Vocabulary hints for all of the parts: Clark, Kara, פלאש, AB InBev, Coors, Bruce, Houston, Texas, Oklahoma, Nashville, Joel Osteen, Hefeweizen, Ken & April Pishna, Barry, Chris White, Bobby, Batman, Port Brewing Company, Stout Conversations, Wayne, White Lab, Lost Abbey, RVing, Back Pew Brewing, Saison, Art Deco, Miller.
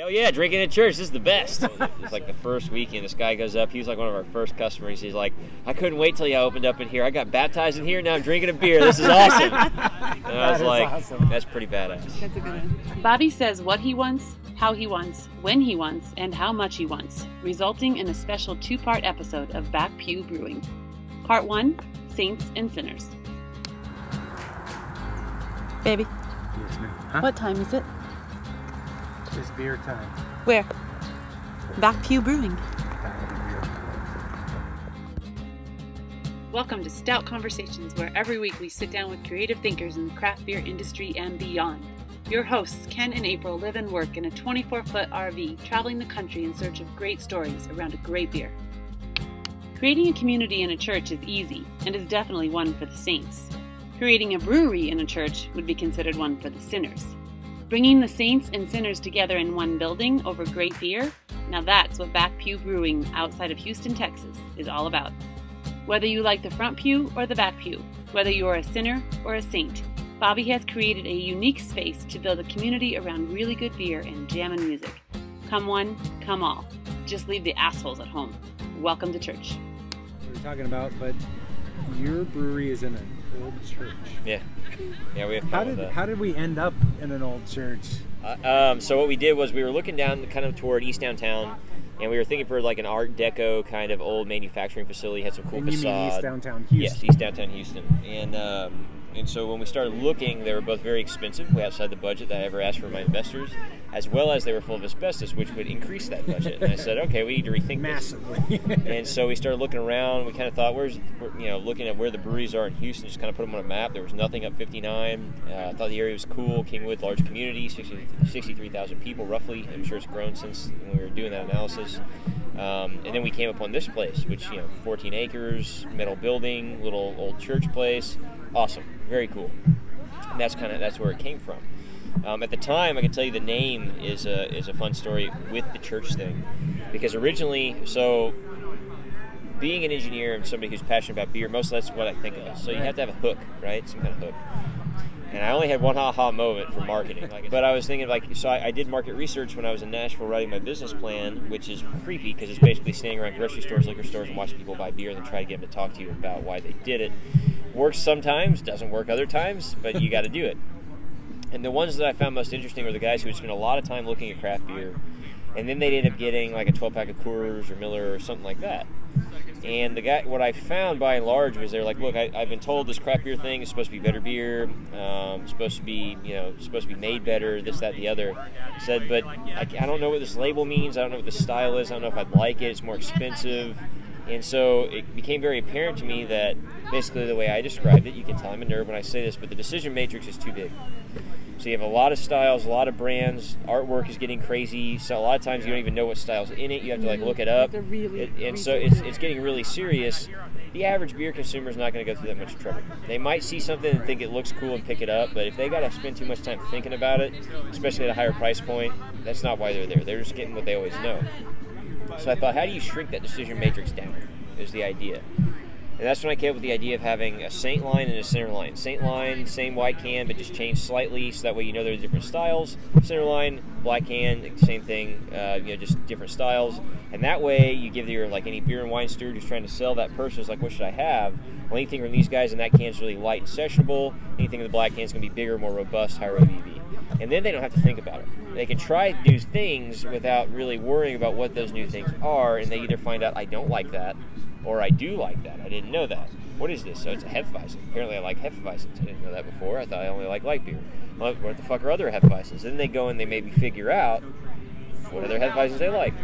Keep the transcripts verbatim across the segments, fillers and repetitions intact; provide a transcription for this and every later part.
Hell yeah, drinking at church, this is the best. It's like the first weekend, this guy goes up, he was like one of our first customers, he's like, I couldn't wait till you opened up in here, I got baptized in here, now I'm drinking a beer, this is awesome. And I was like, awesome. That's pretty badass. That's a good one. Bobby says what he wants, how he wants, when he wants, and how much he wants, resulting in a special two-part episode of Back Pew Brewing. Part one, Saints and Sinners. Baby, yes, ma'am. Huh? What time is it? It's beer time. Where? Back Pew Brewing. Welcome to Stout Conversations, where every week we sit down with creative thinkers in the craft beer industry and beyond. Your hosts, Ken and April, live and work in a twenty-four foot R V, traveling the country in search of great stories around a great beer. Creating a community in a church is easy, and is definitely one for the saints. Creating a brewery in a church would be considered one for the sinners. Bringing the saints and sinners together in one building over great beer, now that's what Back Pew Brewing outside of Houston, Texas is all about. Whether you like the front pew or the back pew, whether you are a sinner or a saint, Bobby has created a unique space to build a community around really good beer and jammin' music. Come one, come all. Just leave the assholes at home. Welcome to church. We were talking about, but your brewery is in an old church. Yeah. Yeah, we have how did how did we end up in an old church? Uh, um, so what we did was we were looking down kind of toward East Downtown, and we were thinking for like an Art Deco kind of old manufacturing facility. It had some cool and facade. You mean East Downtown Houston? Yes, East Downtown Houston. And um, and so when we started looking, they were both very expensive, way outside the budget that I ever asked for my investors, as well as they were full of asbestos, which would increase that budget. And I said, okay, we need to rethink massively. This. And so we started looking around. We kind of thought, where's, you know, looking at where the breweries are in Houston, just kind of put them on a map. There was nothing up fifty-nine. Uh, I thought the area was cool. Kingwood, large community, sixty-three thousand people roughly. I'm sure it's grown since when we were doing that analysis. Um, and then we came upon this place, which, you know, fourteen acres, metal building, little old church place. Awesome. Very cool. And that's kind of, that's where it came from. Um, at the time, I can tell you the name is a, is a fun story with the church thing. Because originally, so being an engineer and somebody who's passionate about beer, most of that's what I think of. So you have to have a hook, right? Some kind of hook. And I only had one ha-ha moment for marketing. Like, but I was thinking, like, so I, I did market research when I was in Nashville writing my business plan, which is creepy because it's basically standing around grocery stores, liquor stores, and watching people buy beer and then try to get them to talk to you about why they did it. Works sometimes, doesn't work other times, but you got to do it. And the ones that I found most interesting were the guys who had spent a lot of time looking at craft beer, and then they'd end up getting like a twelve pack of Coors or Miller or something like that. And the guy, what I found by and large was they're like, look, I, I've been told this craft beer thing is supposed to be better beer, um, it's supposed to be, you know, supposed to be made better, this, that, the other. Said, but I, I don't know what this label means. I don't know what this style is. I don't know if I'd like it. It's more expensive. And so it became very apparent to me that basically the way I described it, you can tell I'm a nerd when I say this, but the decision matrix is too big. So you have a lot of styles, a lot of brands, artwork is getting crazy, so a lot of times you don't even know what style's in it, you have to like look it up, it, and so it's, it's getting really serious. The average beer consumer is not going to go through that much trouble. They might see something and think it looks cool and pick it up, but if they got to spend too much time thinking about it, especially at a higher price point, that's not why they're there. They're just getting what they always know. So I thought, how do you shrink that decision matrix down, is the idea. And that's when I came up with the idea of having a Saint line and a Sinner line. Saint line, same white can, but just changed slightly, so that way you know they're different styles. Sinner line, black can, same thing, uh, you know, just different styles. And that way, you give your, like, any beer and wine steward who's trying to sell that person is like, what should I have? Well, anything from these guys in that can is really light and sessionable. Anything in the black can is going to be bigger, more robust, higher O B V. And then they don't have to think about it. They can try new things without really worrying about what those new things are, and they either find out, I don't like that, or I do like that. I didn't know that. What is this? So it's a Hefeweizen. Apparently I like Hefeweizens. I didn't know that before. I thought I only like light beer. Well, what the fuck are other Hefeweizens? Then they go and they maybe figure out what other Hefeweizens they like.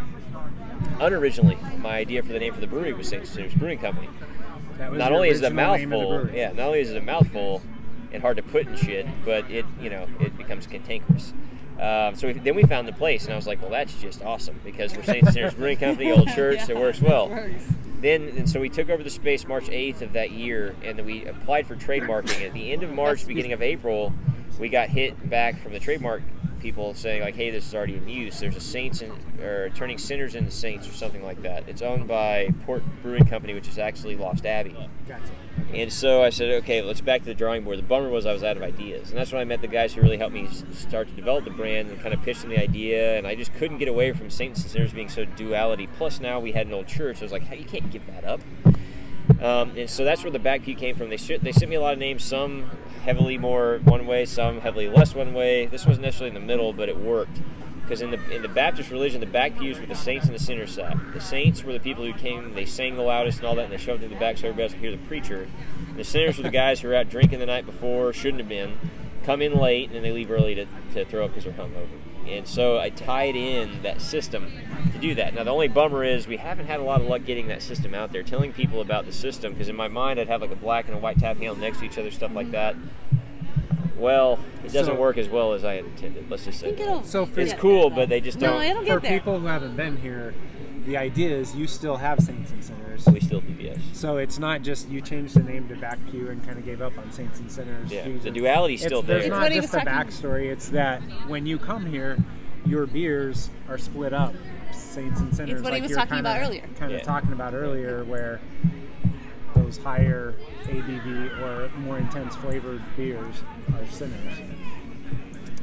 Unoriginally, my idea for the name for the brewery was Saint Sinners Brewing Company. Not only is it a mouthful, yeah, not only is it a mouthful and hard to put in shit, but it, you know, it becomes cantankerous. Um, so we, then we found the place, and I was like, well, that's just awesome, because we're Saint Sinners Brewing Company, old church, yeah, it works well. It works. Then, and so we took over the space March eighth of that year, and then we applied for trademarking. At the end of March, beginning of April, we got hit back from the trademark people saying like, hey, this is already in use. There's a Saints in, or turning sinners into saints or something like that. It's owned by Port Brewing Company, which is actually Lost Abbey. Gotcha. Okay. And so I said, okay, let's back to the drawing board. The bummer was I was out of ideas. And that's when I met the guys who really helped me start to develop the brand and kind of pitch them the idea. And I just couldn't get away from Saints and sinners being so duality. Plus now we had an old church. So I was like, hey, you can't give that up. Um, and so that's where the Back Pew came from. They sh they sent me a lot of names, some heavily more one way, some heavily less one way. This wasn't necessarily in the middle, but it worked. Because in the, in the Baptist religion, the back pews were the saints and the sinners sat. The saints were the people who came, they sang the loudest and all that, and they shoved in the back so everybody could hear the preacher. And the sinners were the guys who were out drinking the night before, shouldn't have been, come in late, and then they leave early to, to throw up because they're hungover. And so I tied in that system to do that. Now, the only bummer is we haven't had a lot of luck getting that system out there, telling people about the system, because in my mind I'd have like a black and a white tap handle next to each other, stuff like that. Well, it doesn't so, work as well as I had intended. Let's just say that. So for, it's cool, but they just don't. No, it'll get there. For people who haven't been here, the idea is you still have Saints and Sinners. We still do, yes. So it's not just you changed the name to Back Pew and kind of gave up on Saints and Sinners. Yeah, the duality's still there. It's not just the backstory. It's that when you come here, your beers are split up, Saints and Sinners. It's what he was talking about earlier. Kind of talking about earlier where those higher A B V or more intense flavored beers are sinners,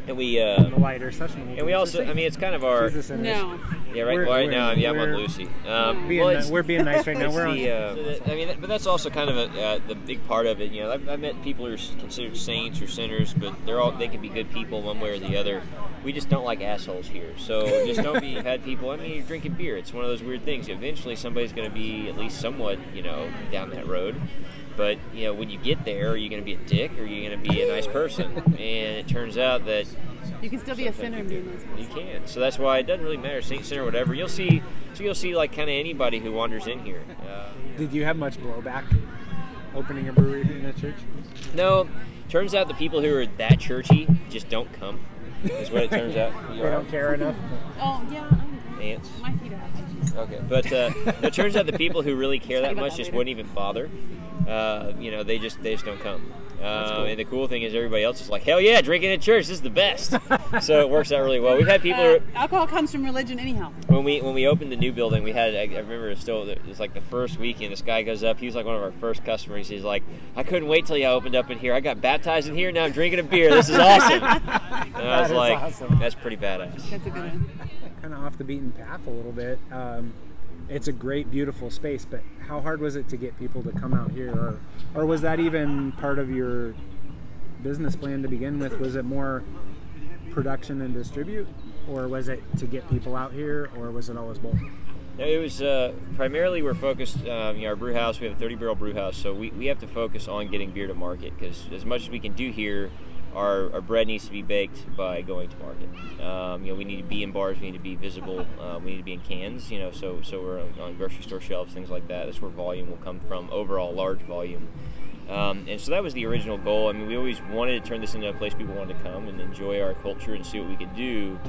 and we uh, and the lighter sessionable. And we also, I mean, it's kind of our She's a sinner. No. Yeah, right. We're, right we're, now, I'm, yeah, I'm on Lucy. Um, being well, we're being nice right now. We're on. The, uh, so that, I mean, that, but that's also kind of a, uh, the big part of it. You know, I've, I've met people who are considered saints or sinners, but they're all they can be good people one way or the other. We just don't like assholes here, so just don't be. You've had people. I mean, you're drinking beer. It's one of those weird things. Eventually, somebody's going to be at least somewhat, you know, down that road. But, you know, when you get there, are you going to be a dick or are you going to be a nice person? And it turns out that... You can still be a sinner and be a nice person. You can. So that's why it doesn't really matter, saint, sinner, whatever. You'll see, so you'll see, like, kind of anybody who wanders in here. Uh, Did you have much blowback opening a brewery in that church? No. Turns out the people who are that churchy just don't come, is what it turns out. You they are. Don't care enough? Oh, yeah. Ants. My feet are out. Okay. But uh, it turns out the people who really care that much that just wouldn't even bother. Uh, you know, they just they just don't come. Uh, cool. And the cool thing is everybody else is like, hell yeah, drinking at church, this is the best. So it works out really well. We've had people... Uh, who, alcohol comes from religion anyhow. When we when we opened the new building, we had, I, I remember it was still, it was like the first weekend, this guy goes up, he was like one of our first customers, he's like, I couldn't wait till y'all opened up in here, I got baptized in here, now I'm drinking a beer, this is awesome. And I was like, awesome. That's pretty badass. That's a good one. Kind of off the beaten path a little bit. Um, It's a great, beautiful space, but how hard was it to get people to come out here? Or, or was that even part of your business plan to begin with? Was it more production and distribute, or was it to get people out here, or was it always both? No, it was uh, primarily we're focused, um, you know, our brew house, we have a thirty barrel brew house, so we, we have to focus on getting beer to market, because as much as we can do here, Our, our bread needs to be baked by going to market. Um, you know, we need to be in bars, we need to be visible, uh, we need to be in cans, you know, so, so we're on, on grocery store shelves, things like that. That's where volume will come from, overall large volume. Um, and so that was the original goal. I mean, we always wanted to turn this into a place people wanted to come and enjoy our culture and see what we could do,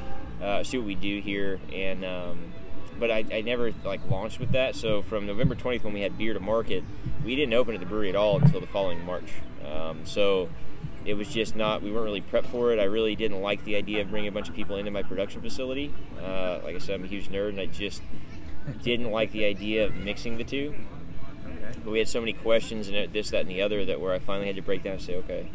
uh, see what we do here. And, um, but I, I never like launched with that. So from November twentieth when we had beer to market, we didn't open at the brewery at all until the following March. Um, so it was just not, we weren't really prepped for it. I really didn't like the idea of bringing a bunch of people into my production facility. Uh, like I said, I'm a huge nerd, and I just didn't like the idea of mixing the two. Okay. But we had so many questions and this, that, and the other that where I finally had to break down and say, okay,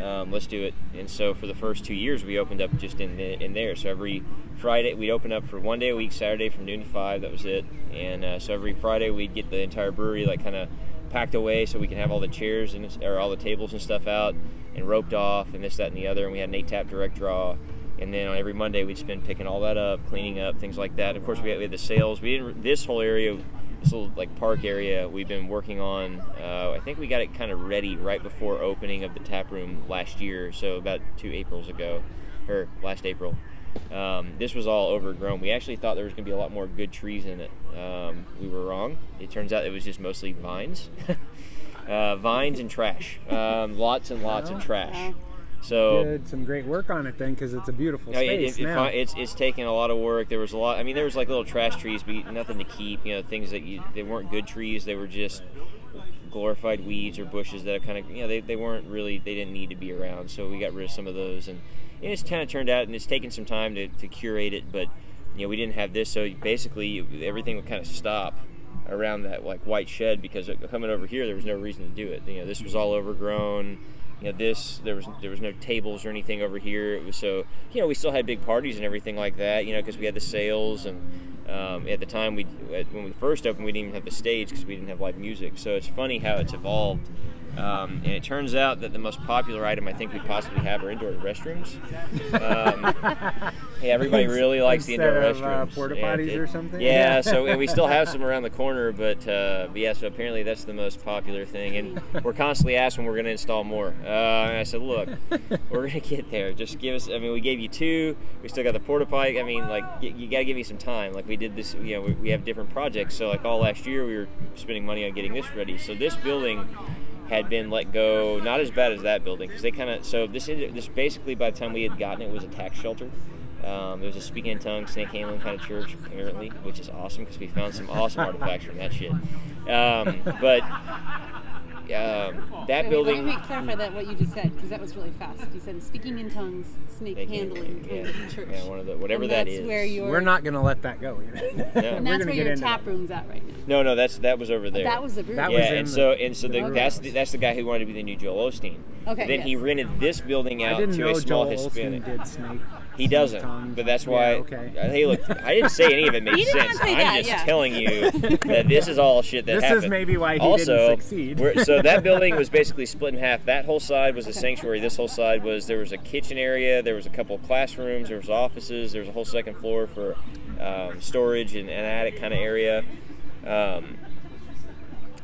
um, let's do it. And so for the first two years, we opened up just in, the, in there. So every Friday, we'd open up for one day a week, Saturday from noon to five, that was it. And uh, so every Friday, we'd get the entire brewery like kind of packed away so we can have all the chairs and or all the tables and stuff out and roped off and this, that, and the other, and we had an eight tap direct draw, and then on every Monday we'd spend picking all that up, cleaning up, things like that. Of course, we had, we had the sales. We didn't, this whole area, this little like park area, we've been working on. Uh, I think we got it kind of ready right before opening of the tap room last year, so about two Aprils ago, or last April. Um, this was all overgrown. We actually thought there was going to be a lot more good trees in it. Um, we were wrong. It turns out it was just mostly vines. uh, vines and trash. Um, lots and lots oh, of trash. Yeah. So you did some great work on it then, because it's a beautiful you know, space it, it, now. It, it's, it's taken a lot of work. There was a lot. I mean, there was like little trash trees, but nothing to keep. You know, things that you, they weren't good trees. They were just glorified weeds or bushes that are kind of, you know, they, they weren't really, they didn't need to be around. So we got rid of some of those. And and it's kind of turned out, and it's taken some time to, to curate it, but you know, we didn't have this, so basically everything would kind of stop around that like white shed, because coming over here there was no reason to do it. You know, this was all overgrown. You know, this there was there was no tables or anything over here. It was, so you know, we still had big parties and everything like that, you know, because we had the sales, and um, at the time we when we first opened we didn't even have the stage because we didn't have live music. So it's funny how it's evolved. Um, and it turns out that the most popular item I think we possibly have are indoor restrooms. Um, yeah, everybody really likes Instead the indoor of, restrooms. Uh, porta potties it, or something. Yeah, so and we still have some around the corner, but uh, yeah, so apparently that's the most popular thing, and we're constantly asked when we're going to install more. Uh, and I said, look, we're going to get there. Just give us. I mean, we gave you two. We still got the porta potty. I mean, like you got to give me some time. Like we did this. You know, we, we have different projects. So like all last year, we were spending money on getting this ready. So this building had been let go, not as bad as that building, because they kind of, so this this basically by the time we had gotten it, was a tax shelter. Um, it was a speaking in tongues, snake handling kind of church, apparently, which is awesome, because we found some awesome artifacts from that shit. Um, but um, that Wait, building... Let me clarify that, what you just said, because that was really fast. You said speaking in tongues, snake handling, yeah, church. Yeah, one of the, whatever that is. We're not going to let that go. No. And that's where your tap room's at right now. No, no, that's that was over there. That was the brewery. Yeah, and so and so the, the that's the, that's the guy who wanted to be the new Joel Osteen. Okay. Then yes. he rented this building out to a small Joel Hispanic. Did snake, he doesn't, tongue. But that's why. Yeah, okay. I, hey, look, I didn't say any of it made sense. I'm that, just yeah. telling you that this is all shit that this happened. This is maybe why he also, didn't succeed. We're, so that building was basically split in half. That whole side was the sanctuary. This whole side was there was a kitchen area. There was a couple of classrooms. There was offices. There was a whole second floor for um, storage and an attic kind of area. Um,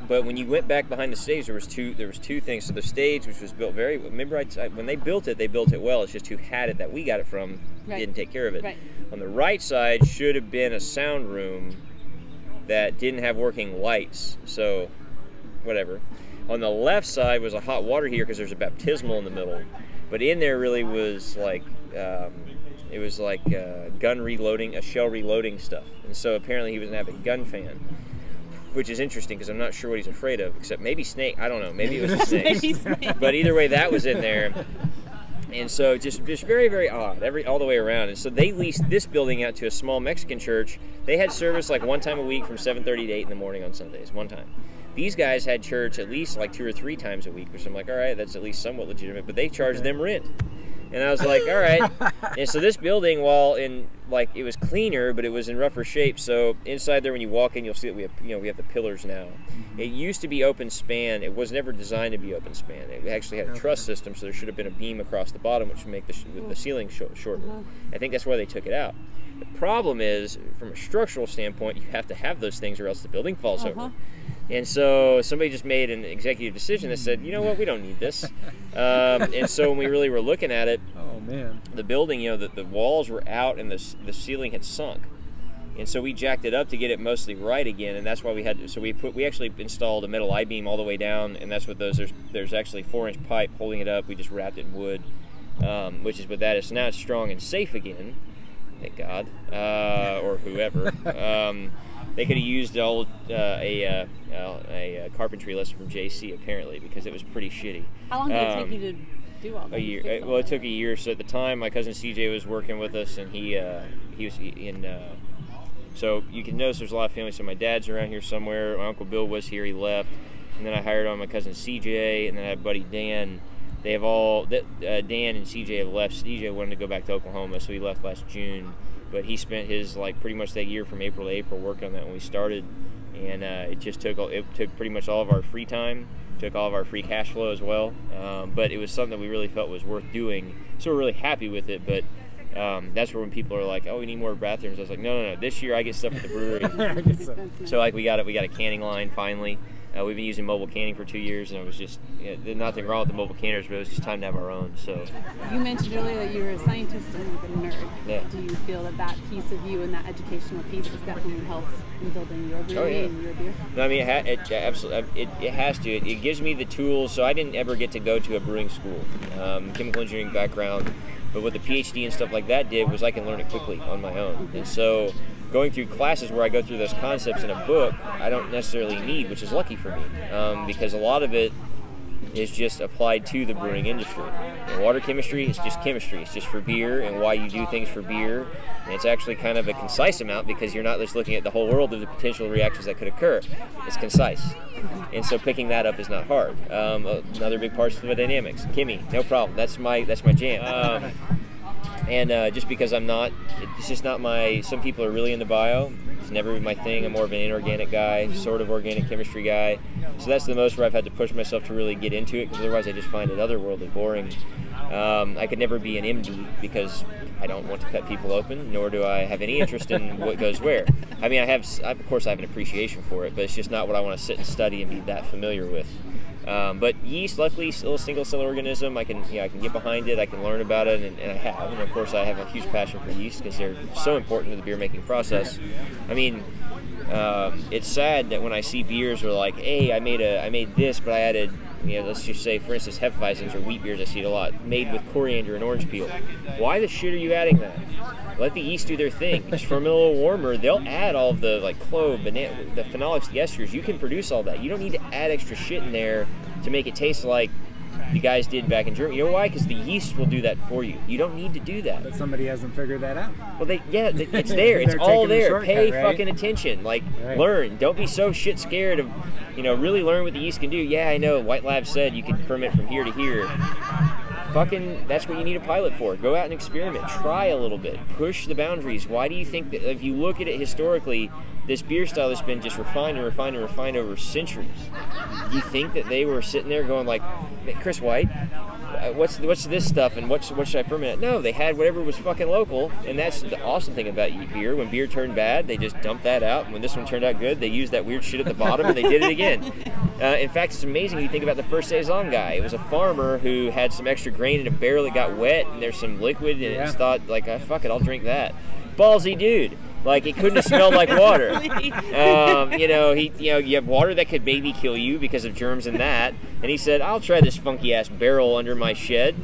but when you went back behind the stage, there was two. There was two things. So the stage, which was built very. Remember, I, when they built it, they built it well. It's just who had it that we got it from right. didn't take care of it. Right. On the right side should have been a sound room that didn't have working lights. So, whatever. On the left side was a hot water heater because there's a baptismal in the middle. But in there really was like. Um, It was like uh, gun reloading, a shell reloading stuff. And so apparently he was an avid gun fan, which is interesting because I'm not sure what he's afraid of, except maybe snake. I don't know. Maybe it was a snake. But either way, that was in there. And so just, just very, very odd, every all the way around. And so they leased this building out to a small Mexican church. They had service like one time a week from seven thirty to eight in the morning on Sundays, one time. These guys had church at least like two or three times a week, which I'm like, all right, that's at least somewhat legitimate. But they charged them rent. And I was like, all right. And so this building, while in like it was cleaner, but it was in rougher shape. So inside there, when you walk in, you'll see that we have, you know, we have the pillars now. Mm-hmm. It used to be open span. It was never designed to be open span. It actually had a truss system, so there should have been a beam across the bottom, which would make the, sh the ceiling sh shorter. Mm-hmm. I think that's why they took it out. The problem is, from a structural standpoint, you have to have those things, or else the building falls uh-huh. over. And so somebody just made an executive decision that said, you know what, we don't need this. Um, and so when we really were looking at it, oh, man. The building, you know, the, the walls were out and the, the ceiling had sunk. And so we jacked it up to get it mostly right again, and that's why we had to, so we put, we actually installed a metal I-beam all the way down, and that's what those, there's, there's actually four inch pipe holding it up. We just wrapped it in wood, um, which is what that is. So now it's strong and safe again, thank God, uh, or whoever. Um, They could have used old, uh, a, uh, a, a carpentry lesson from J C, apparently, because it was pretty shitty. How long did um, it take you to do all that? A year. Well, it took a year. So at the time, my cousin C J was working with us, and he uh, he was in... Uh, so you can notice there's a lot of family. So my dad's around here somewhere. My Uncle Bill was here. He left. And then I hired on my cousin C J, and then I had buddy Dan. They have all... Uh, Dan and C J have left. C J wanted to go back to Oklahoma, so he left last June. But he spent his, like, pretty much that year from April to April working on that when we started. And uh, it just took, it took pretty much all of our free time, took all of our free cash flow as well. Um, but it was something that we really felt was worth doing. So we're really happy with it, but um, that's where when people are like, oh, we need more bathrooms. I was like, no, no, no, this year I get stuff at the brewery. so. so, like, we got, it, we got a canning line finally. Uh, we've been using mobile canning for two years, and it was just you know, nothing wrong with the mobile canners, but it was just time to have our own. So you mentioned earlier that you were a scientist and a nerd. Yeah. Do you feel that that piece of you and that educational piece has definitely helped in building your brewery oh, yeah. and your beer? No, I mean, it, ha it absolutely it, it has to. It, it gives me the tools. So I didn't ever get to go to a brewing school, um, chemical engineering background, but what the P H D and stuff like that did was I can learn it quickly on my own, mm-hmm. and so. Going through classes where I go through those concepts in a book, I don't necessarily need, which is lucky for me, um, because a lot of it is just applied to the brewing industry. And water chemistry is just chemistry. It's just for beer and why you do things for beer. And it's actually kind of a concise amount because you're not just looking at the whole world of the potential reactions that could occur. It's concise. And so picking that up is not hard. Um, another big part is dynamics. Kimmy, no problem. That's my that's my jam. Um, and uh, just because I'm not, it's just not my, some people are really into bio. It's never been my thing. I'm more of an inorganic guy, sort of organic chemistry guy. So that's the most where I've had to push myself to really get into it, because otherwise I just find it otherworldly boring. Um, I could never be an M D because I don't want to cut people open, nor do I have any interest in what goes where. I mean, I have, of course I have an appreciation for it, but it's just not what I want to sit and study and be that familiar with. Um, but yeast, luckily, still a single cell organism. I can, you know, I can get behind it. I can learn about it, and, and I have. And of course, I have a huge passion for yeast because they're so important to the beer making process. I mean, um, it's sad that when I see beers are like, "Hey, I made a, I made this, but I added," you know, let's just say, for instance, Hefeweizens or wheat beers. I see it a lot, made with coriander and orange peel. Why the shit are you adding that? Let the yeast do their thing. Just ferment a little warmer. They'll add all the like clove, banana, the phenolics, the esters. You can produce all that. You don't need to add extra shit in there to make it taste like the guys did back in Germany. You know why? Because the yeast will do that for you. You don't need to do that. But somebody hasn't figured that out. Well, they yeah, they, it's there. It's all there. Shortcut, Pay right? fucking attention. Like, right. learn. Don't be so shit scared of, you know, really learn what the yeast can do. Yeah, I know. White Lab said you can ferment from here to here. Fucking, that's what you need a pilot for. Go out and experiment. Try a little bit. Push the boundaries. Why do you think that if you look at it historically, this beer style has been just refined and refined and refined over centuries? You think that they were sitting there going like, Chris White, what's what's this stuff and what's what should I ferment? No, they had whatever was fucking local, and that's the awesome thing about beer. When beer turned bad, they just dumped that out, and when this one turned out good, they used that weird shit at the bottom and they did it again. Uh, in fact, it's amazing when you think about the first Saison guy. It was a farmer who had some extra grain in a barrel that got wet, and there's some liquid, and yeah. It's thought like, oh, fuck it, I'll drink that. Ballsy dude. Like, it couldn't have smelled like water. Um, you know, he, you know, you have water that could maybe kill you because of germs in that. And he said, I'll try this funky-ass barrel under my shed.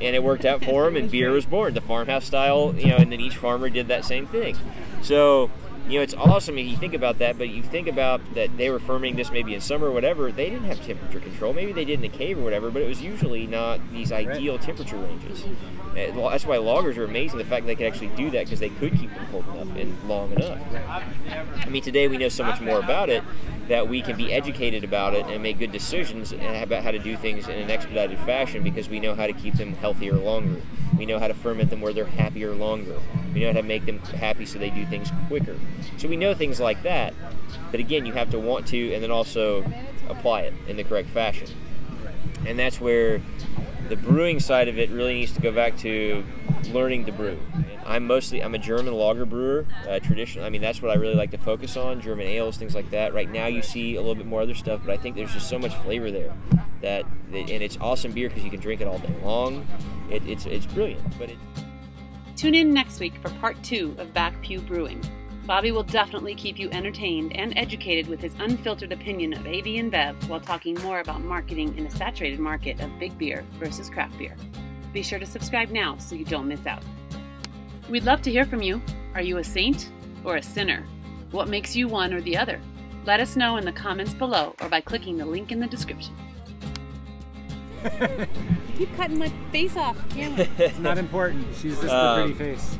And it worked out for him, and beer was born. The farmhouse style, you know, and then each farmer did that same thing. So, you know, it's awesome if you think about that, but you think about that they were fermenting this maybe in summer or whatever. They didn't have temperature control. Maybe they did in a cave or whatever, but it was usually not these ideal temperature ranges. That's why lagers are amazing, the fact that they could actually do that, because they could keep them cold enough and long enough. I mean, today we know so much more about it that we can be educated about it and make good decisions about how to do things in an expedited fashion, because we know how to keep them healthier longer. We know how to ferment them where they're happier longer. We know how to make them happy so they do things quicker. So we know things like that, but again, you have to want to and then also apply it in the correct fashion. And that's where the brewing side of it really needs to go back to learning to brew. I'm mostly, I'm a German lager brewer, uh, traditional, I mean, that's what I really like to focus on, German ales, things like that. Right now you see a little bit more other stuff, but I think there's just so much flavor there. That, and it's awesome beer because you can drink it all day long. It, it's, it's brilliant. But it... Tune in next week for part two of Back Pew Brewing. Bobby will definitely keep you entertained and educated with his unfiltered opinion of A B InBev while talking more about marketing in a saturated market of big beer versus craft beer. Be sure to subscribe now so you don't miss out. We'd love to hear from you. Are you a saint or a sinner? What makes you one or the other? Let us know in the comments below or by clicking the link in the description. Keep cutting my face off camera. It's not important. She's just um, a pretty face.